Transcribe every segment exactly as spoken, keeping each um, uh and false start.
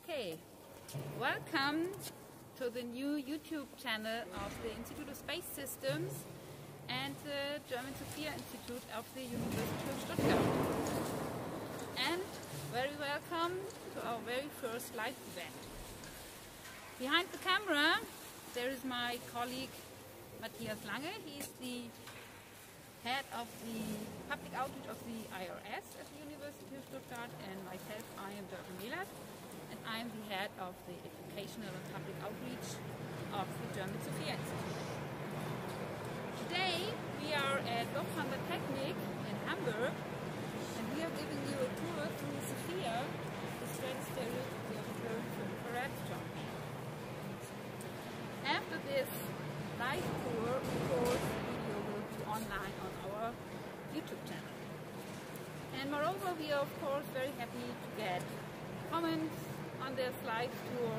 Okay, welcome to the new YouTube channel of the Institute of Space Systems and the German SOFIA Institute of the University of Stuttgart. And very welcome to our very first live event. Behind the camera there is my colleague Matthias Lange. He is the head of the public outreach of the I R S at the University of Stuttgart, and myself, I am Doctor Mellert, and I am the head of the educational and public outreach of the German SOFIA Institute. Today we are at Lufthansa Technik in Hamburg, and we are giving you a tour through SOFIA, the stratosphere of the Earth. After this live tour, of course, video will be online on our YouTube channel. And moreover, we are of course very happy to get comments on this live tour,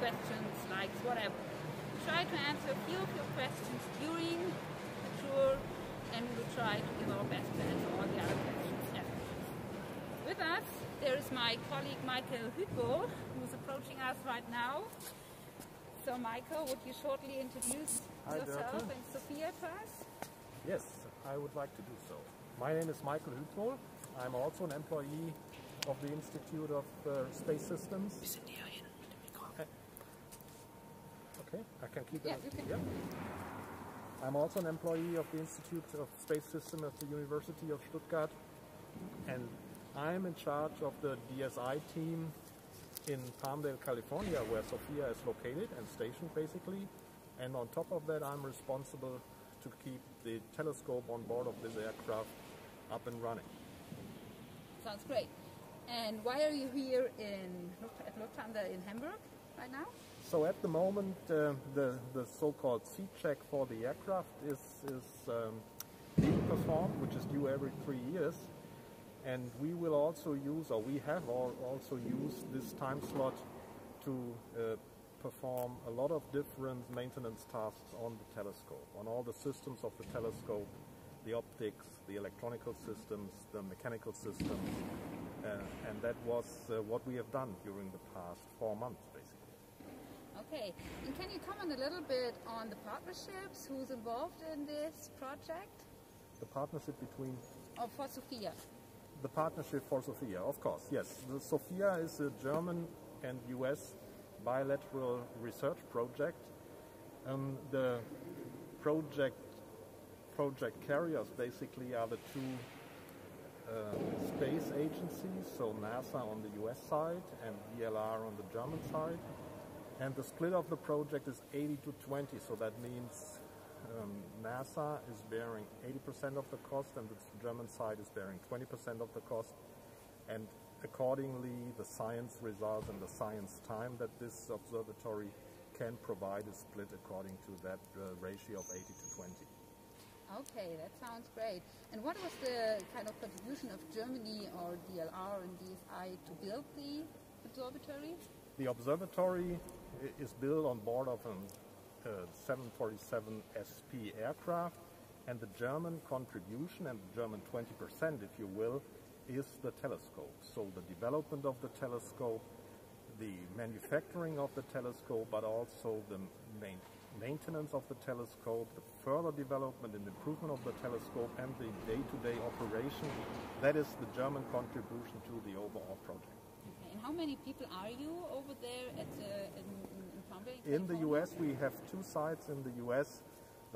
questions, likes, whatever. We try to answer a few of your questions during the tour, and we will try to give our best to answer all the other questions afterwards. With us, there is my colleague Michael Hütwohl, who is approaching us right now. So Michael, would you shortly introduce Hi, yourself Bertha. and SOFIA to us? Yes, I would like to do so. My name is Michael Hütwohl. I'm also an employee of the Institute of uh, Space Systems. Okay. okay, I can keep yeah, that. You can yeah. keep I'm also an employee of the Institute of Space Systems at the University of Stuttgart, and I'm in charge of the D S I team in Palmdale, California, where SOFIA is located and stationed basically, and on top of that I'm responsible to keep the telescope on board of this aircraft up and running. Sounds great. And why are you here in, at Lufthansa in Hamburg right now? So at the moment uh, the, the so-called C check for the aircraft is, is um, being performed, which is due every three years. And we will also use, or we have also used this time slot to uh, perform a lot of different maintenance tasks on the telescope, on all the systems of the telescope, the optics, the electronical systems, the mechanical systems, uh, and that was uh, what we have done during the past four months, basically. Okay, and can you comment a little bit on the partnerships, who's involved in this project? The partnership between? Oh, for SOFIA. The partnership for SOFIA, of course, yes. The SOFIA is a German and U S bilateral research project. Um, the project project carriers basically are the two uh, space agencies, so NASA on the U S side and D L R on the German side. And the split of the project is eighty to twenty, so that means Um, NASA is bearing eighty percent of the cost and the German side is bearing twenty percent of the cost, and accordingly the science results and the science time that this observatory can provide is split according to that uh, ratio of eighty to twenty. Okay, that sounds great. And what was the kind of contribution of Germany or D L R and D S I to build the observatory? The observatory is built on board of an Uh, seven forty-seven S P aircraft, and the German contribution and the German twenty percent, if you will, is the telescope. So the development of the telescope, the manufacturing of the telescope, but also the main maintenance of the telescope, the further development and improvement of the telescope, and the day-to-day operation, that is the German contribution to the overall project. Okay. And how many people are you over there at the in In the U S we have two sites in the U S.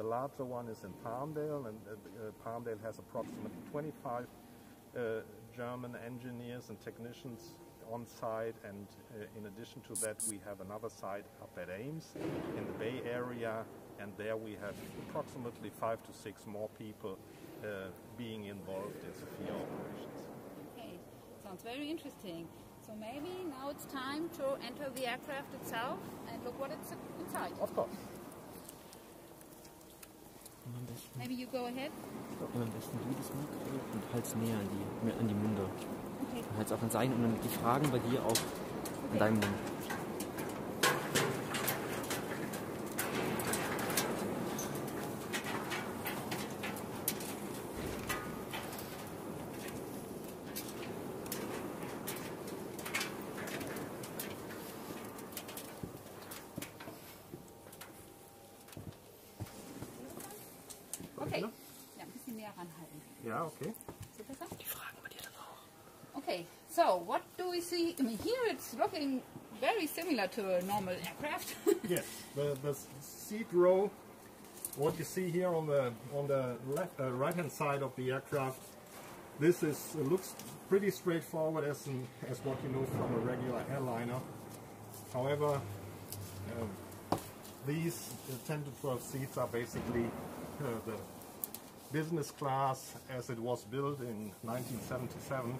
The larger one is in Palmdale, and uh, Palmdale has approximately twenty-five uh, German engineers and technicians on site, and uh, in addition to that we have another site up at Ames in the Bay Area, and there we have approximately five to six more people uh, being involved in SOFIA operations. Okay, sounds very interesting. So maybe now it's time to enter the aircraft itself and look what it's inside. Of course. Maybe you go ahead. Ja, am besten du das mal und halt's näher an die, an die Munde. Okay. Und halt's auch an seinen und dann die Fragen bei dir auch okay. an deinem Mund. Yeah, okay. Is it better? Die Fragen bei dir dann auch. Okay, so what do we see? I mean, here it's looking very similar to a normal aircraft. Yes, the, the seat row, what you see here on the on the left, uh, right hand side of the aircraft, this is uh, looks pretty straightforward as an, as what you know from a regular airliner. However, um, these ten to twelve seats are basically uh, the business class as it was built in nineteen seventy-seven,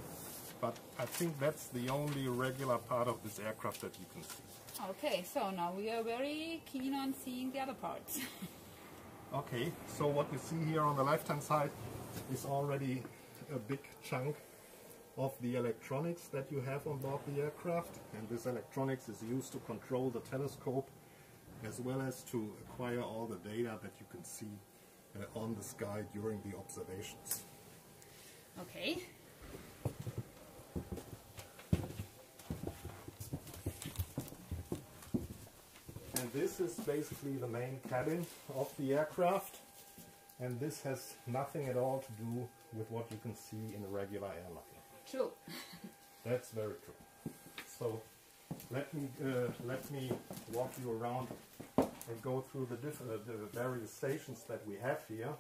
but I think that's the only regular part of this aircraft that you can see. Okay, so now we are very keen on seeing the other parts. Okay, so what we see here on the left hand side is already a big chunk of the electronics that you have on board the aircraft, and this electronics is used to control the telescope as well as to acquire all the data that you can see uh, on the sky during the observations. Okay. And this is basically the main cabin of the aircraft, and this has nothing at all to do with what you can see in a regular airline. True. That's very true. So let me uh, let me walk you around and go through the, diff uh, the various stations that we have here.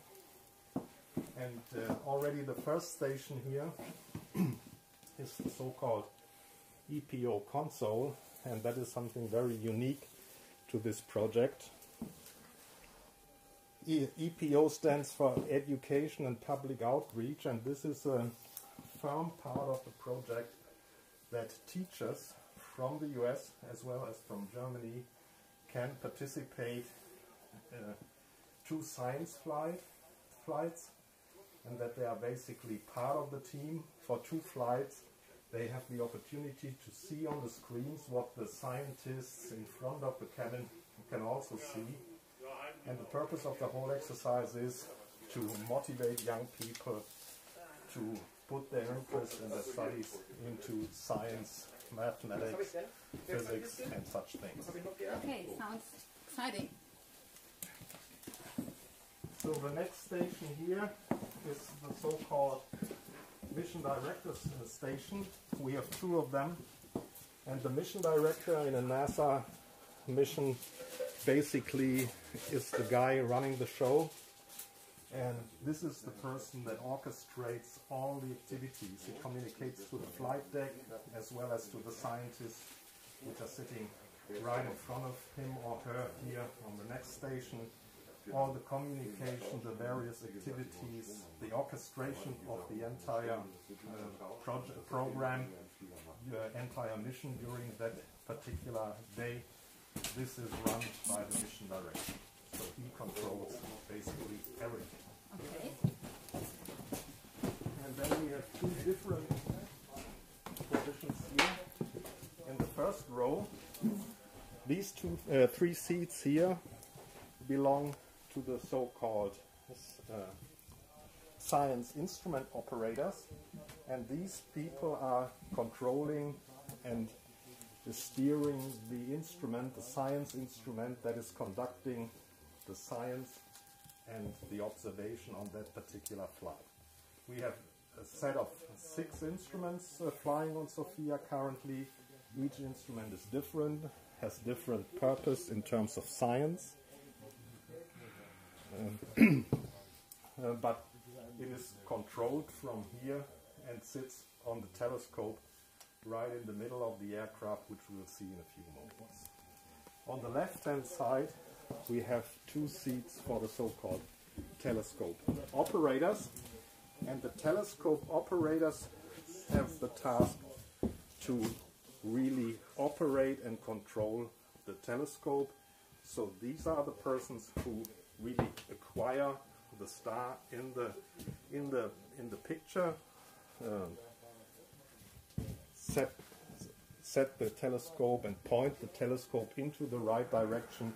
And uh, already the first station here is the so-called E P O console, and that is something very unique to this project. E EPO stands for Education and Public Outreach, and this is a firm part of the project that teachers from the U S as well as from Germany can participate uh, to science flight, flights, and that they are basically part of the team. For two flights they have the opportunity to see on the screens what the scientists in front of the cabin can also see, and the purpose of the whole exercise is to motivate young people to put their interest and their studies into science, mathematics, physics, and such things. Okay, sounds exciting. So the next station here is the so-called Mission Director's Station. We have two of them, and the Mission Director in a NASA mission basically is the guy running the show. And this is the person that orchestrates all the activities. He communicates to the flight deck as well as to the scientists, which are sitting right in front of him or her here on the next station. All the communication, the various activities, the orchestration of the entire uh, project, program, the entire mission during that particular day. This is run by the mission director. So he controls basically everything. Okay. And then we have two different positions here. In the first row, these two, uh, three seats here belong to the so-called uh, science instrument operators, and these people are controlling and steering the instrument, the science instrument that is conducting the science and the observation on that particular flight. We have a set of six instruments uh, flying on SOFIA currently. Each instrument is different, has different purpose in terms of science, uh, uh, but it is controlled from here and sits on the telescope right in the middle of the aircraft, which we'll see in a few moments. On the left-hand side, we have two seats for the so-called telescope operators, and the telescope operators have the task to really operate and control the telescope. So these are the persons who really acquire the star in the in the in the picture, um, set set the telescope and point the telescope into the right direction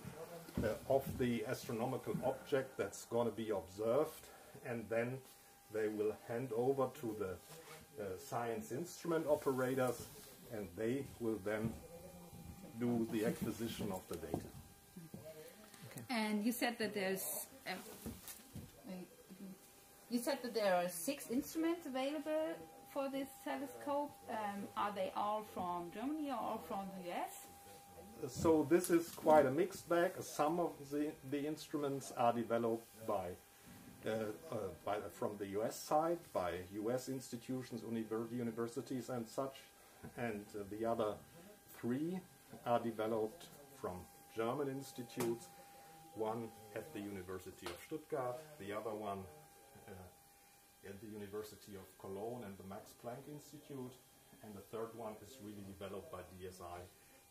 Uh, of the astronomical object that's going to be observed, and then they will hand over to the uh, science instrument operators, and they will then do the acquisition of the data. Okay. And you said that there's uh, You said that there are six instruments available for this telescope. Um, are they all from Germany or all from the U S? So this is quite a mixed bag. Some of the, the instruments are developed by, uh, uh, by from the U S side, by U S institutions, universities and such, and uh, the other three are developed from German institutes, one at the University of Stuttgart, the other one uh, at the University of Cologne and the Max Planck Institute, and the third one is really developed by D S I.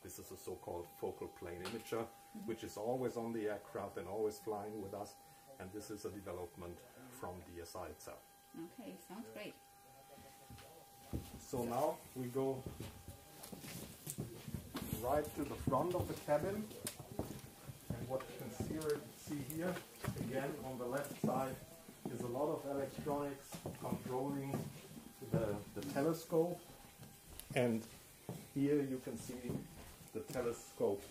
This is a so-called focal plane imager, mm-hmm. which is always on the aircraft and always flying with us, and this is a development from D S I itself. Okay, sounds great. So now we go right to the front of the cabin, and what you can see, see here, again on the left side, is a lot of electronics controlling the, the telescope, and here you can see the telescope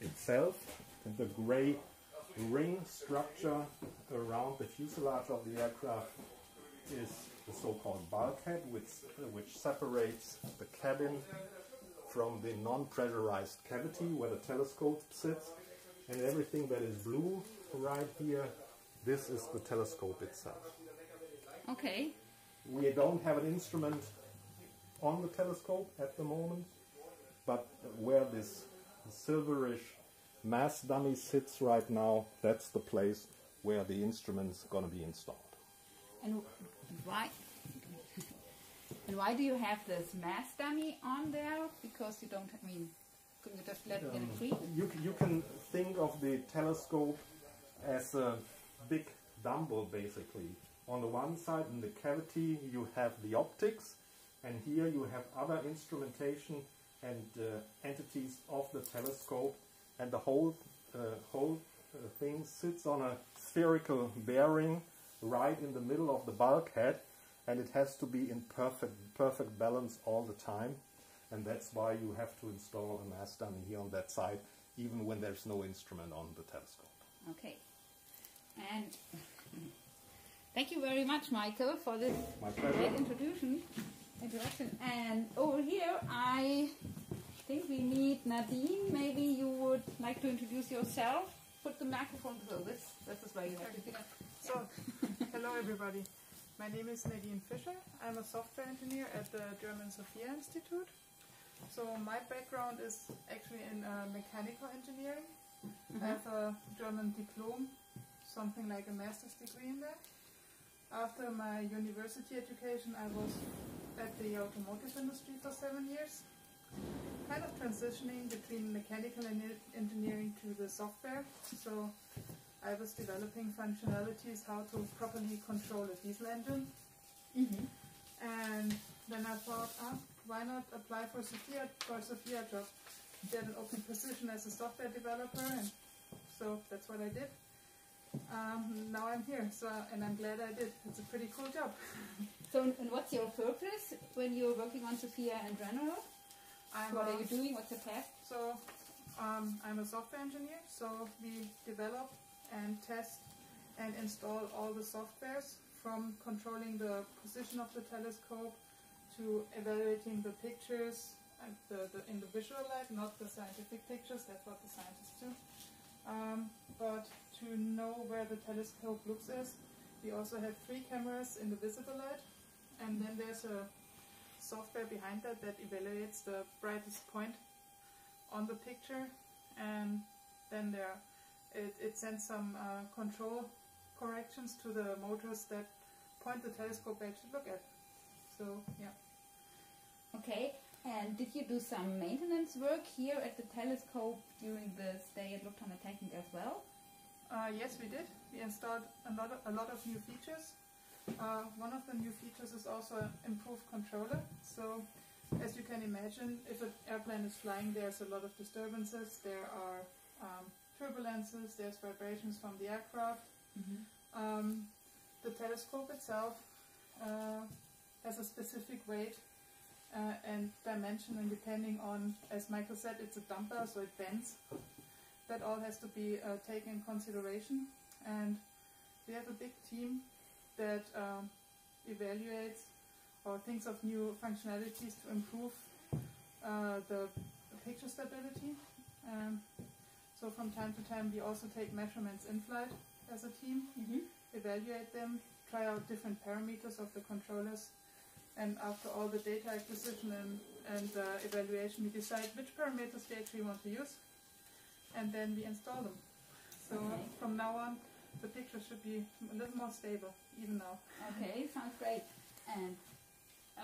itself, and the gray ring structure around the fuselage of the aircraft is the so-called bulkhead, which, uh, which separates the cabin from the non-pressurized cavity where the telescope sits, and everything that is blue right here, this is the telescope itself. Okay. We don't have an instrument on the telescope at the moment, but where this silverish mass dummy sits right now, that's the place where the instrument's going to be installed. And why, and why do you have this mass dummy on there? Because you don't, I mean, couldn't you just let um, it free? You, you can think of the telescope as a big dumbbell, basically. On the one side, in the cavity, you have the optics, and here you have other instrumentation and uh, entities of the telescope, and the whole uh, whole uh, thing sits on a spherical bearing right in the middle of the bulkhead, and it has to be in perfect perfect balance all the time, and that's why you have to install a mass dummy here on that side, even when there's no instrument on the telescope. Okay, and thank you very much, Michael, for this great introduction. Introduction. And over here, I think we need Nadine. Maybe you would like to introduce yourself. Put the microphone to this. This is where you have to pick up. So, hello everybody. My name is Nadine Fischer. I'm a software engineer at the German SOFIA Institute. So my background is actually in uh, mechanical engineering. Mm-hmm. I have a German diploma, something like a master's degree in that. After my university education, I was at the automotive industry for seven years, kind of transitioning between mechanical and engineering to the software. So I was developing functionalities how to properly control a diesel engine. Mm-hmm. And then I thought, ah, why not apply for SOFIA for a SOFIA job? Get an open position as a software developer, and so that's what I did. Um, now I'm here, so and I'm glad I did. It's a pretty cool job. So, and what's your purpose when you're working on SOFIA in general? I'm what a, are you doing? What's your task? So, um, I'm a software engineer, so we develop and test and install all the softwares, from controlling the position of the telescope to evaluating the pictures and the, the, in the visual light, not the scientific pictures, that's what the scientists do. Um, but to know where the telescope looks at, we also have three cameras in the visible light, and then there's a software behind that that evaluates the brightest point on the picture, and then there it, it sends some uh, control corrections to the motors that point the telescope where it should look at. So yeah. Okay, and did you do some maintenance work here at the telescope during the stay at Lufthansa Technik as well? Uh, yes, we did. We installed a lot of, a lot of new features. Uh, one of the new features is also an improved controller. So, as you can imagine, if an airplane is flying, there's a lot of disturbances, there are um, turbulences, there's vibrations from the aircraft. Mm-hmm. um, the telescope itself uh, has a specific weight uh, and dimension, and depending on, as Michael said, it's a dumbbell, so it bends. That all has to be uh, taken in consideration, and we have a big team that um, evaluates or thinks of new functionalities to improve uh, the picture stability. Um, so from time to time we also take measurements in flight as a team, mm-hmm. evaluate them, try out different parameters of the controllers, and after all the data acquisition and, and uh, evaluation we decide which parameters we actually want to use, and then we install them. So okay. from now on the picture should be a little more stable, even now. Okay, sounds great. And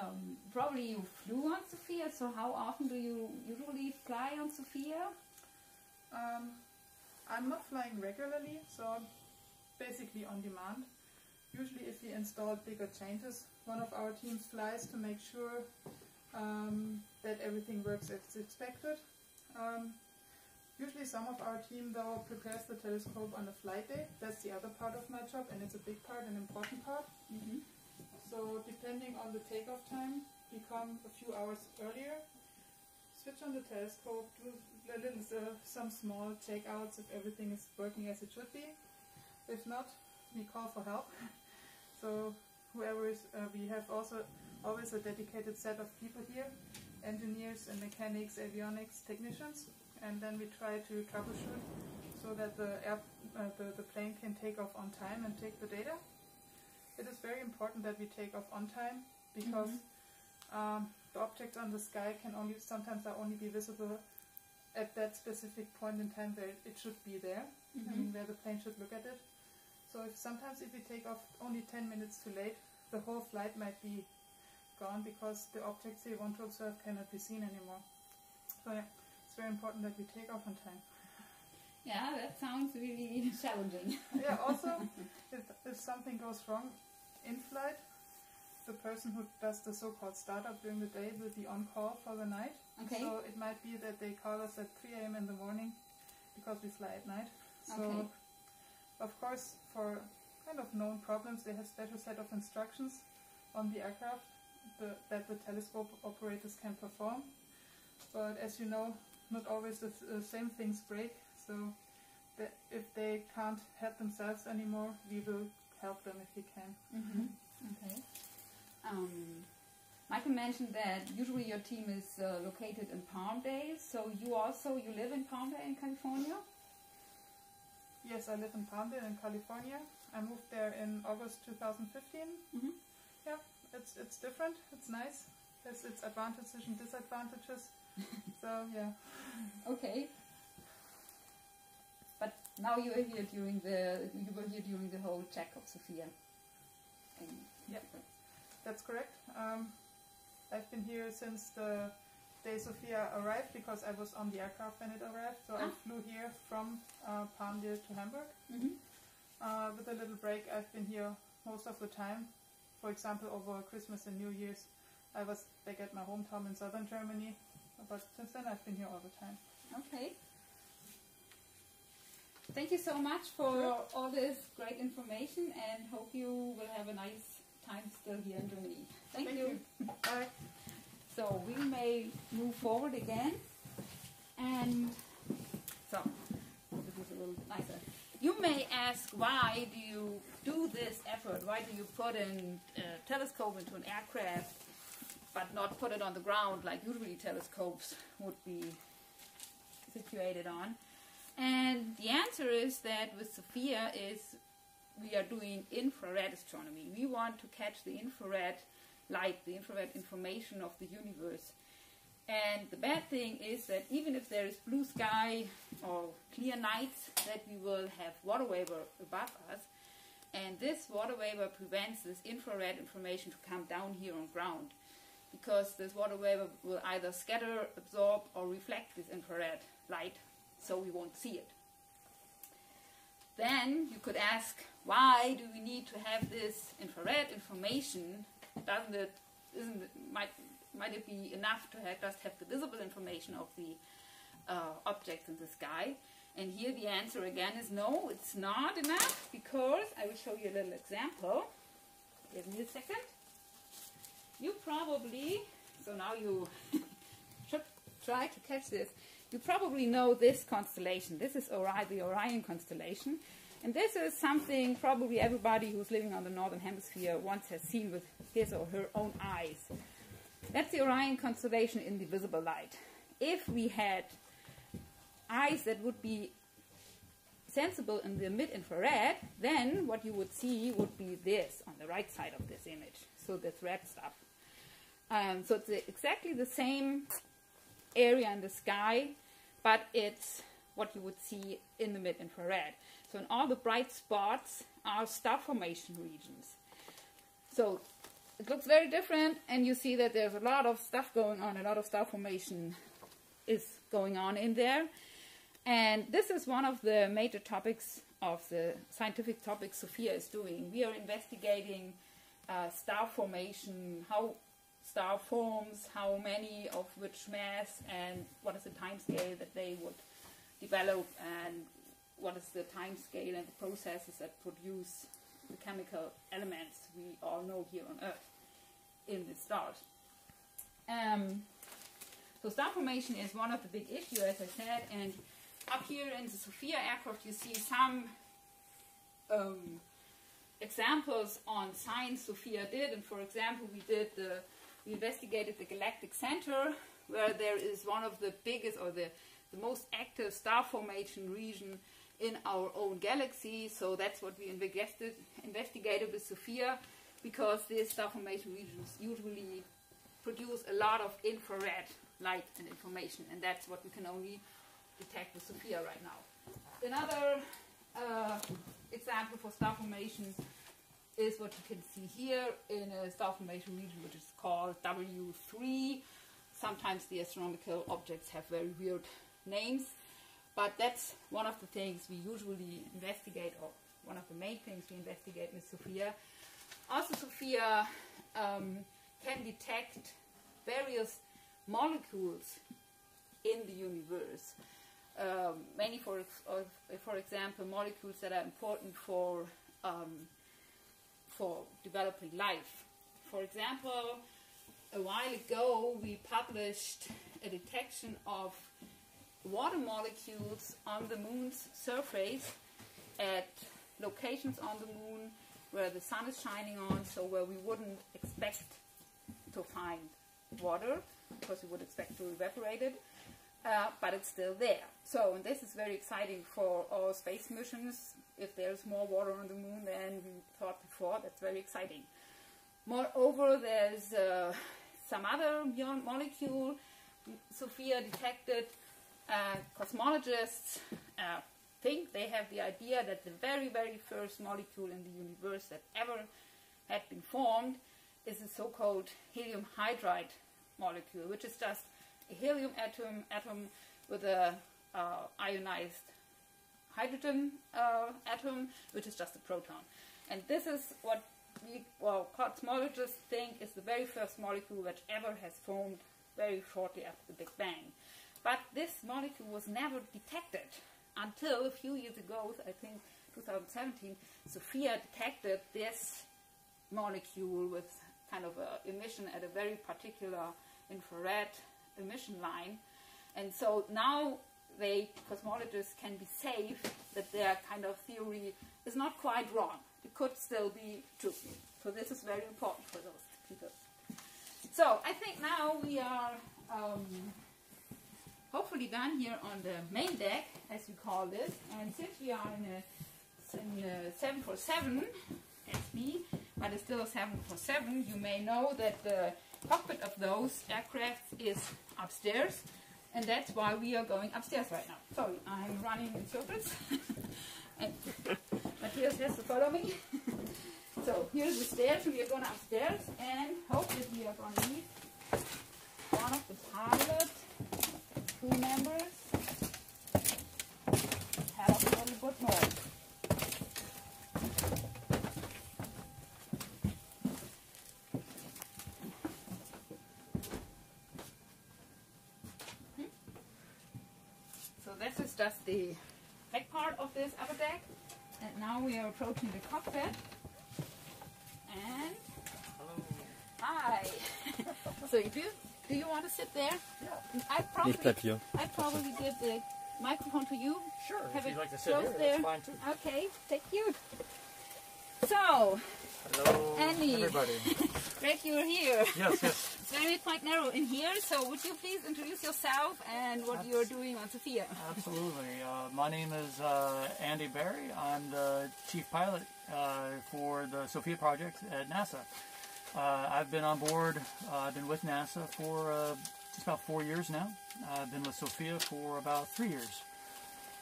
um, probably you flew on SOFIA, so how often do you usually fly on SOFIA? Um, I'm not flying regularly, so basically on demand. Usually if we install bigger changes, one of our teams flies to make sure um, that everything works as expected. Um, Usually some of our team, though, prepares the telescope on a flight day. That's the other part of my job, and it's a big part, an important part. Mm-hmm. So depending on the takeoff time, we come a few hours earlier, switch on the telescope, do a little, uh, some small checkouts if everything is working as it should be. If not, we call for help. So whoever is, uh, we have also always a dedicated set of people here, engineers and mechanics, avionics, technicians. And then we try to troubleshoot so that the, air, uh, the, the plane can take off on time and take the data. It is very important that we take off on time because mm-hmm. um, the objects on the sky can only sometimes are only be visible at that specific point in time where it should be there, mm-hmm. I mean, where the plane should look at it. So if sometimes if we take off only ten minutes too late, the whole flight might be gone because the objects they want to observe cannot be seen anymore. So yeah. Very important that we take off on time. Yeah, that sounds really challenging. Yeah, also, if, if something goes wrong in flight, the person who does the so-called startup during the day will be on call for the night. Okay. So it might be that they call us at three A M in the morning because we fly at night. So, okay. of course, for kind of known problems, they have special set of instructions on the aircraft the, that the telescope operators can perform. But as you know, not always the uh, same things break, so that if they can't help themselves anymore, we will help them if we can. Mm-hmm. Okay. Um, Michael mentioned that usually your team is uh, located in Palmdale, so you also you live in Palmdale in California? Yes, I live in Palmdale in California. I moved there in August two thousand fifteen. Mm-hmm. Yeah, it's it's different. It's nice. There's its advantages and disadvantages. So yeah. Okay. But now you are here during the you were here during the whole check of SOFIA. Yeah, that's correct. Um, I've been here since the day SOFIA arrived because I was on the aircraft when it arrived. So ah. I flew here from uh, Palmdale to Hamburg. Mm-hmm. Uh, with a little break, I've been here most of the time. For example, over Christmas and New Year's, I was back at my hometown in southern Germany. But since then I've been here all the time. Okay. Thank you so much for sure. all this great information, and hope you will have a nice time still here in Germany. Thank, Thank you. you. Bye. So we may move forward again. And so, this is a little nicer. You may ask, why do you do this effort? Why do you put in a telescope into an aircraft, but not put it on the ground like usually telescopes would be situated on? And the answer is that with SOFIA is we are doing infrared astronomy. We want to catch the infrared light, the infrared information of the universe. And the bad thing is that even if there is blue sky or clear nights, that we will have water vapor above us. And this water vapor prevents this infrared information to come down here on ground, because this water vapor will either scatter, absorb, or reflect this infrared light, so we won't see it. Then you could ask, why do we need to have this infrared information? Doesn't it, isn't it, might, might it be enough to have, just have the visible information of the uh, objects in the sky? And here the answer again is no, it's not enough, because I will show you a little example. Give me a second. You probably, so now you should try to catch this, you probably know this constellation. This is Orion, the Orion constellation. And this is something probably everybody who's living on the Northern Hemisphere once has seen with his or her own eyes. That's the Orion constellation in the visible light. If we had eyes that would be sensible in the mid-infrared, then what you would see would be this on the right side of this image, so this red stuff. Um, so it's exactly the same area in the sky, but it's what you would see in the mid-infrared. So in all the bright spots are star formation regions. So it looks very different, and you see that there's a lot of stuff going on, a lot of star formation is going on in there. And this is one of the major topics of the scientific topics SOFIA is doing. We are investigating uh, star formation, how star forms, how many of which mass, and what is the time scale that they would develop, and what is the time scale and the processes that produce the chemical elements we all know here on Earth in the stars. Um, so star formation is one of the big issues, as I said, and up here in the SOFIA aircraft you see some um, examples on science SOFIA did. And for example, we did the, we investigated the galactic center, where there is one of the biggest or the, the most active star formation region in our own galaxy. So that's what we investigated, investigated with SOFIA, because these star formation regions usually produce a lot of infrared light and information, and that's what we can only detect with SOFIA right now. Another uh, example for star formation is what you can see here in a star formation region which is called W three. Sometimes the astronomical objects have very weird names, but that's one of the things we usually investigate, or one of the main things we investigate with SOFIA. Also, SOFIA um, can detect various molecules in the universe. Um, many, for, or, for example, molecules that are important for, um, for developing life. For example, a while ago we published a detection of water molecules on the moon's surface at locations on the moon where the sun is shining on, so where we wouldn't expect to find water, because we would expect to evaporate it, uh, but it's still there. So, and this is very exciting for all space missions. If there's more water on the moon than we thought before, that's very exciting. Moreover, there's uh, some other molecule SOFIA detected. Uh, cosmologists uh, think they have the idea that the very, very first molecule in the universe that ever had been formed is the so-called helium hydride molecule, which is just a helium atom atom with a uh, ionized hydrogen uh, atom, which is just a proton. And this is what we, well, cosmologists think is the very first molecule that ever has formed very shortly after the Big Bang. But this molecule was never detected until a few years ago, I think two thousand seventeen, SOFIA detected this molecule with kind of an emission at a very particular infrared emission line. And so now they, cosmologists, can be safe that their kind of theory is not quite wrong. It could still be true. So this is very important for those people. So I think now we are... Um, hopefully done here on the main deck, as we call this. And since we are in a, in a seven forty-seven S B, but it's still a seven forty-seven, you may know that the cockpit of those aircraft is upstairs, and that's why we are going upstairs right now. Sorry, I'm running in circles. And Matthias has to follow me. So here's the stairs, we are going upstairs, and hope that we are going to meet one of the pilots, crew members, head up a little bit more. Hmm? So this is just the back part of this upper deck, and now we are approaching the cockpit. And hello. Hi. So you do. Do you want to sit there? Yeah. I probably, I probably did the microphone to you. Sure, have if you'd like to sit here, there. That's fine too. Okay, thank you. So, hello, Andy. Everybody. Great you're here. Yes, yes. It's very quite narrow in here, so would you please introduce yourself and what That's, you're doing on SOFIA? Absolutely. Uh, my name is uh, Andy Barry. I'm the chief pilot uh, for the SOFIA project at NASA. Uh, I've been on board, uh, I've been with NASA for uh, just about four years now. I've been with SOFIA for about three years.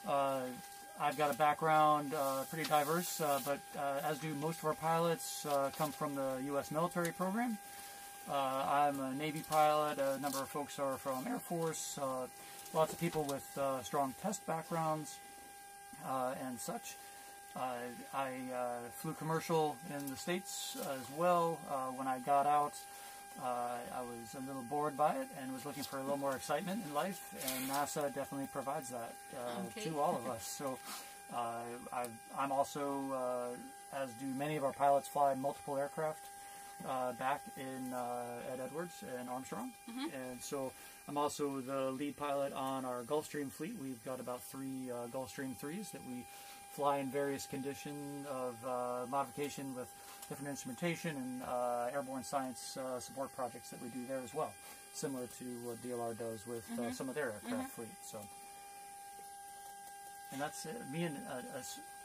Uh, I've got a background, uh, pretty diverse, uh, but uh, as do most of our pilots, uh, come from the U S military program. Uh, I'm a Navy pilot, a number of folks are from Air Force, uh, lots of people with uh, strong test backgrounds uh, and such. Uh, I uh, flew commercial in the States as well. Uh, when I got out, uh, I was a little bored by it and was looking for a little more excitement in life, and NASA definitely provides that uh, okay. to all of us. So uh, I've, I'm also, uh, as do many of our pilots, fly multiple aircraft uh, back in uh, at Edwards and Armstrong. Mm-hmm. And so I'm also the lead pilot on our Gulfstream fleet. We've got about three uh, Gulfstream threes that we fly in various conditions of uh, modification with different instrumentation and uh, airborne science uh, support projects that we do there as well, similar to what D L R does with mm-hmm. uh, some of their aircraft mm-hmm. fleet. So, and that's uh, me in a, a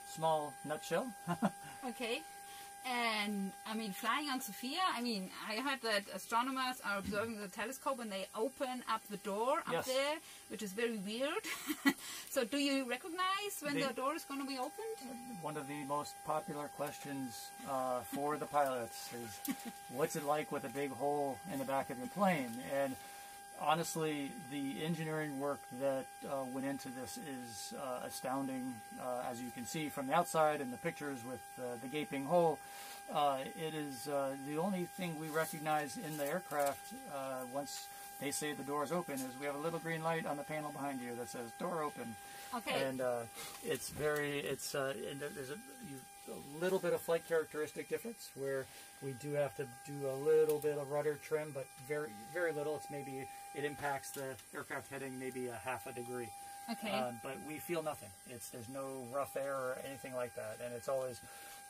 small nutshell. Okay. And I mean, flying on SOFIA, I mean, I heard that astronomers are observing the telescope and they open up the door up yes. there, which is very weird. So do you recognize when the, the door is going to be opened? One of the most popular questions uh, for the pilots is, what's it like with a big hole in the back of your plane? And honestly, the engineering work that uh, went into this is uh, astounding, uh, as you can see from the outside and the pictures with uh, the gaping hole. Uh, it is uh, the only thing we recognize in the aircraft uh, once they say the door is open is we have a little green light on the panel behind you that says door open. Okay. And uh, it's very, it's, uh, there's a, you, a little bit of flight characteristic difference where we do have to do a little bit of rudder trim, but very, very little. It's maybe, it impacts the aircraft heading maybe a half a degree. Okay. Um, but we feel nothing. It's, there's no rough air or anything like that. And it's always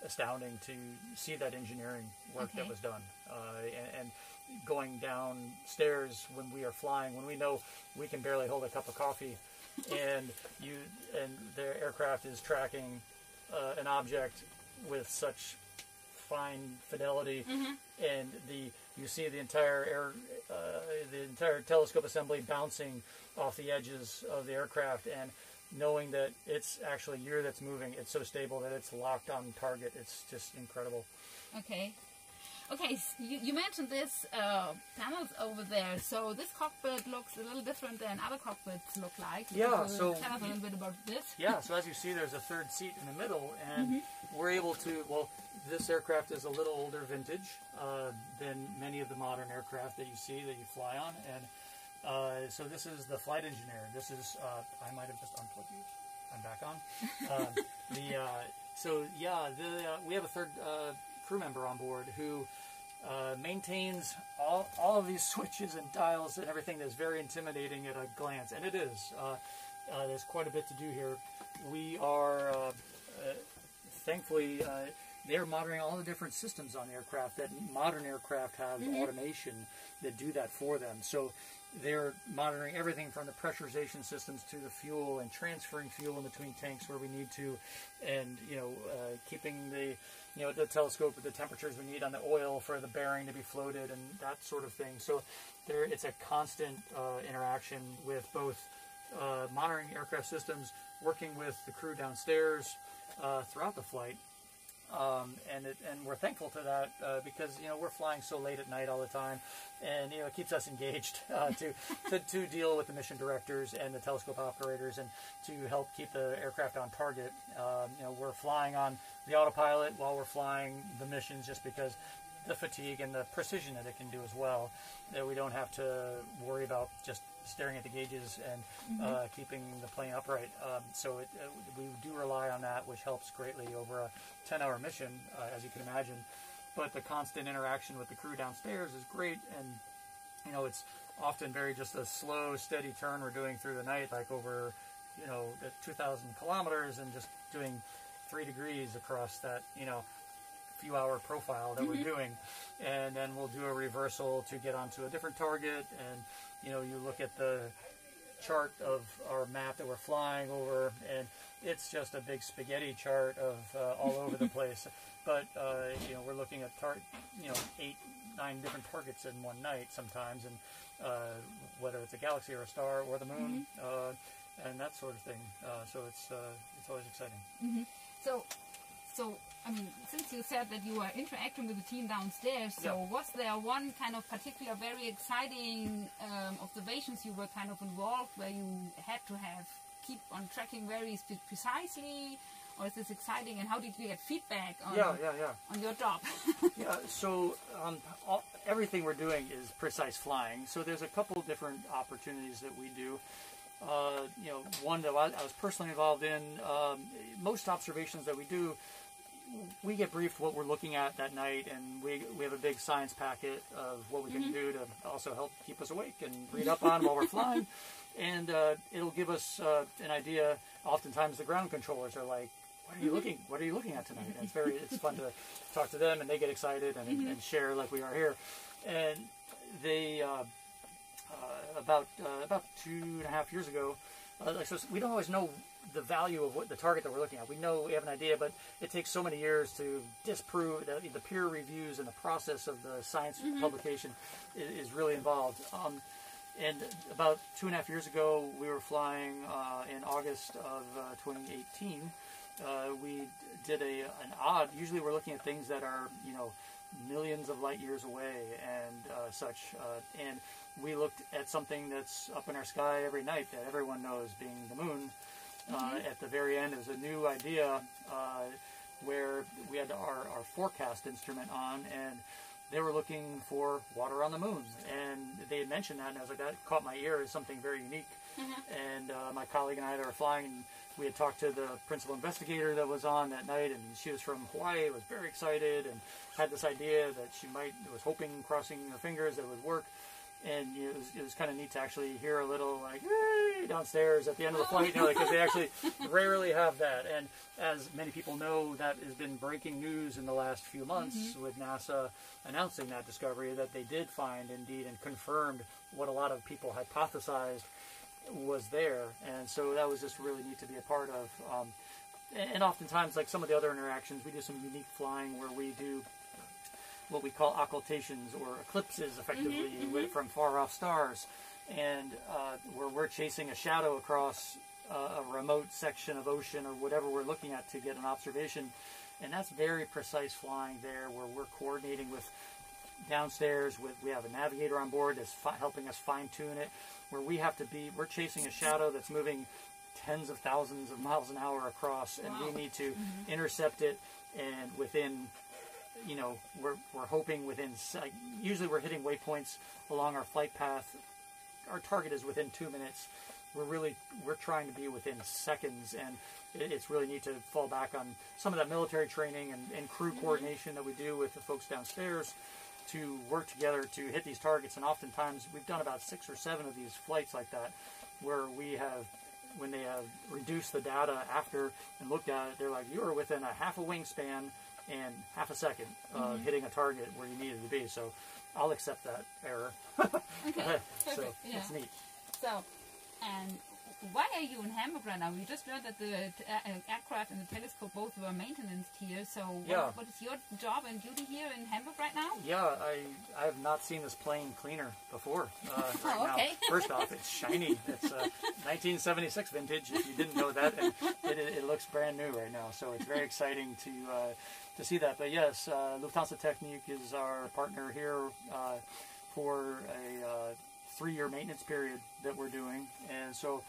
astounding to see that engineering work okay. that was done. Uh, and, and going downstairs when we are flying, when we know we can barely hold a cup of coffee and you, and the aircraft is tracking Uh, an object with such fine fidelity, mm-hmm. and the you see the entire air, uh, the entire telescope assembly bouncing off the edges of the aircraft, and knowing that it's actually you that's moving, it's so stable that it's locked on target. It's just incredible. Okay, okay. So you, you mentioned this uh, panels over there. So this cockpit looks a little different than other cockpits look like. Yeah. So tell us a little bit about this. Yeah. So as you see, there's a third seat in the middle, and mm-hmm. we're able to. Well, this aircraft is a little older vintage uh, than many of the modern aircraft that you see that you fly on, and uh, so this is the flight engineer. This is. Uh, I might have just unplugged you. I'm back on. Uh, the. Uh, so yeah, the uh, we have a third. Uh, crew member on board who uh, maintains all, all of these switches and dials and everything that's very intimidating at a glance, and it is. Uh, uh, there's quite a bit to do here. We are, uh, uh, thankfully, uh, they're monitoring all the different systems on the aircraft that modern aircraft have mm-hmm. automation that do that for them. So they're monitoring everything from the pressurization systems to the fuel and transferring fuel in between tanks where we need to, and you know, uh, keeping the you know the telescope with the temperatures we need on the oil for the bearing to be floated and that sort of thing. So there, it's a constant uh, interaction with both uh, monitoring aircraft systems, working with the crew downstairs uh, throughout the flight. Um, and it, and we're thankful to that uh, because you know we're flying so late at night all the time, and you know it keeps us engaged uh, to, to to deal with the mission directors and the telescope operators and to help keep the aircraft on target. Um, you know we're flying on the autopilot while we're flying the missions just because the fatigue and the precision that it can do as well. That we don't have to worry about just staring at the gauges and mm-hmm. uh, keeping the plane upright. Um, so it, uh, we do rely on that, which helps greatly over a ten-hour mission, uh, as you can imagine. But the constant interaction with the crew downstairs is great, and you know it's often very just a slow, steady turn we're doing through the night, like over you know, at two thousand kilometers and just doing three degrees across that, you know, few hour profile that mm-hmm. we're doing, and then we'll do a reversal to get onto a different target. And, you know, you look at the chart of our map that we're flying over, and it's just a big spaghetti chart of uh, all over the place. But, uh, you know, we're looking at, tar you know, eight, nine different targets in one night sometimes, and uh, whether it's a galaxy or a star or the moon, mm-hmm. uh, and that sort of thing. Uh, so it's, uh, it's always exciting. Mm-hmm. So, so, I mean, since you said that you were interacting with the team downstairs, so yeah. was there one kind of particular, very exciting um, observations you were kind of involved, where you had to have keep on tracking very precisely, or is this exciting? And how did you get feedback on yeah, yeah, yeah. on your job? yeah, so um, all, everything we're doing is precise flying. So there's a couple different opportunities that we do. Uh, you know, one that I, I was personally involved in. Um, most observations that we do, we get briefed what we're looking at that night, and we, we have a big science packet of what we can mm-hmm. do to also help keep us awake and read up on while we're flying. And uh, it'll give us uh, an idea. Oftentimes the ground controllers are like, what are you looking, what are you looking at tonight? And it's very, it's fun to talk to them, and they get excited and, mm-hmm. and share like we are here. And they, uh, uh, about, uh, about two and a half years ago, Uh, like, so we don't always know the value of what the target that we're looking at. We know, we have an idea, but it takes so many years to disprove the, the peer reviews, and the process of the science mm-hmm. publication is, is really involved. Um, and about two and a half years ago, we were flying uh, in August of uh, twenty eighteen. Uh, we did a an odd. Usually, we're looking at things that are, you know, millions of light years away and uh, such. Uh, and we looked at something that's up in our sky every night that everyone knows, being the moon. Uh, mm-hmm. At the very end, it was a new idea uh, where we had our, our forecast instrument on, and they were looking for water on the moon. And they had mentioned that, and I was like, that caught my ear as something very unique. Mm-hmm. And uh, my colleague and I that were flying, and we had talked to the principal investigator that was on that night, and she was from Hawaii, was very excited, and had this idea that she might, was hoping, crossing her fingers, that it would work. And it was, it was kind of neat to actually hear a little, like, yay, downstairs at the end of the flight, you know, because they actually rarely have that. And as many people know, that has been breaking news in the last few months mm-hmm. with NASA announcing that discovery, that they did find, indeed, and confirmed what a lot of people hypothesized was there. And so that was just really neat to be a part of. Um, and, and oftentimes, like some of the other interactions, we do some unique flying where we do what we call occultations, or eclipses, effectively, mm-hmm, mm-hmm. from far-off stars, and uh, where we're chasing a shadow across uh, a remote section of ocean or whatever we're looking at to get an observation. And that's very precise flying there, where we're coordinating with downstairs, with, we have a navigator on board that's fi helping us fine-tune it, where we have to be, we're chasing a shadow that's moving tens of thousands of miles an hour across, and wow. we need to mm-hmm. intercept it, and within, you know, we're, we're hoping within, like, usually we're hitting waypoints along our flight path. Our target is within two minutes. We're really, we're trying to be within seconds, and it, it's really neat to fall back on some of that military training and, and crew coordination that we do with the folks downstairs to work together to hit these targets. And oftentimes we've done about six or seven of these flights like that, where we have, when they have reduced the data after and looked at it, they're like, you are within a half a wingspan and half a second of uh, mm-hmm. hitting a target where you needed to be. So I'll accept that error. Okay, so yeah. that's neat. So, and why are you in Hamburg right now? We just learned that the uh, aircraft and the telescope both were maintenance here. So what, yeah. what is your job and duty here in Hamburg right now? Yeah, I, I have not seen this plane cleaner before. Uh, right oh, okay. now. First off, it's shiny. It's uh, nineteen seventy-six vintage, if you didn't know that. And it, it looks brand new right now. So it's very exciting to... Uh, to see that. But yes, uh, Lufthansa Technik is our partner here uh, for a uh, three-year maintenance period that we're doing. And so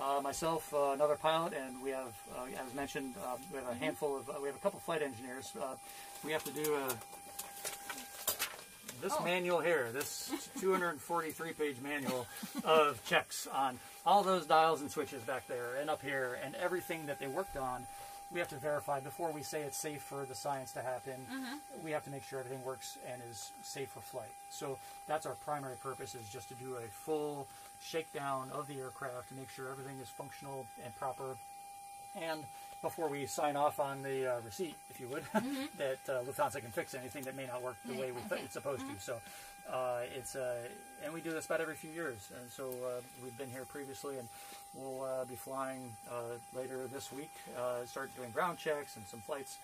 uh, myself, uh, another pilot, and we have, uh, as mentioned, uh, we have a handful of, uh, we have a couple flight engineers. Uh, we have to do a, this oh. manual here, this two hundred forty-three page manual of checks on all those dials and switches back there and up here and everything that they worked on. we have to verify before we say it's safe for the science to happen. Mm-hmm. We have to make sure everything works and is safe for flight. So that's our primary purpose, is just to do a full shakedown of the aircraft to make sure everything is functional and proper. And before we sign off on the uh, receipt, if you would, mm-hmm. that uh, Lufthansa can fix anything that may not work the mm-hmm. way we th it's supposed mm-hmm. to. So uh, it's uh, and we do this about every few years. And so uh, we've been here previously, and we'll uh, be flying uh, later this week. Uh, start doing ground checks and some flights,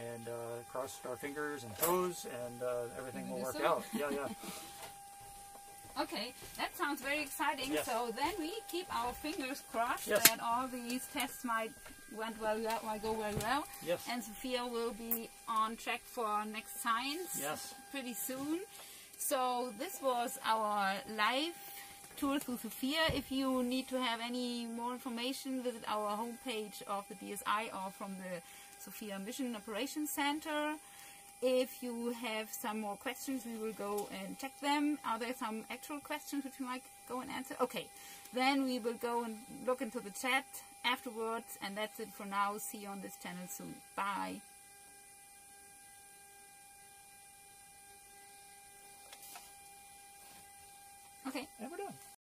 and uh, cross our fingers and toes, and uh, everything will work out. Yeah, yeah. Okay, that sounds very exciting. Yes. So then we keep our fingers crossed yes. that all these tests might went well, might go very well. Yes. And Sophia will be on track for next science yes. pretty soon. So this was our live tour through Sophia. If you need to have any more information, visit our homepage of the D S I or from the Sophia Mission Operations Center. If you have some more questions, we will go and check them. Are there some actual questions which we might go and answer? Okay, then we will go and look into the chat afterwards. And that's it for now. See you on this channel soon. Bye. Okay. And we're done.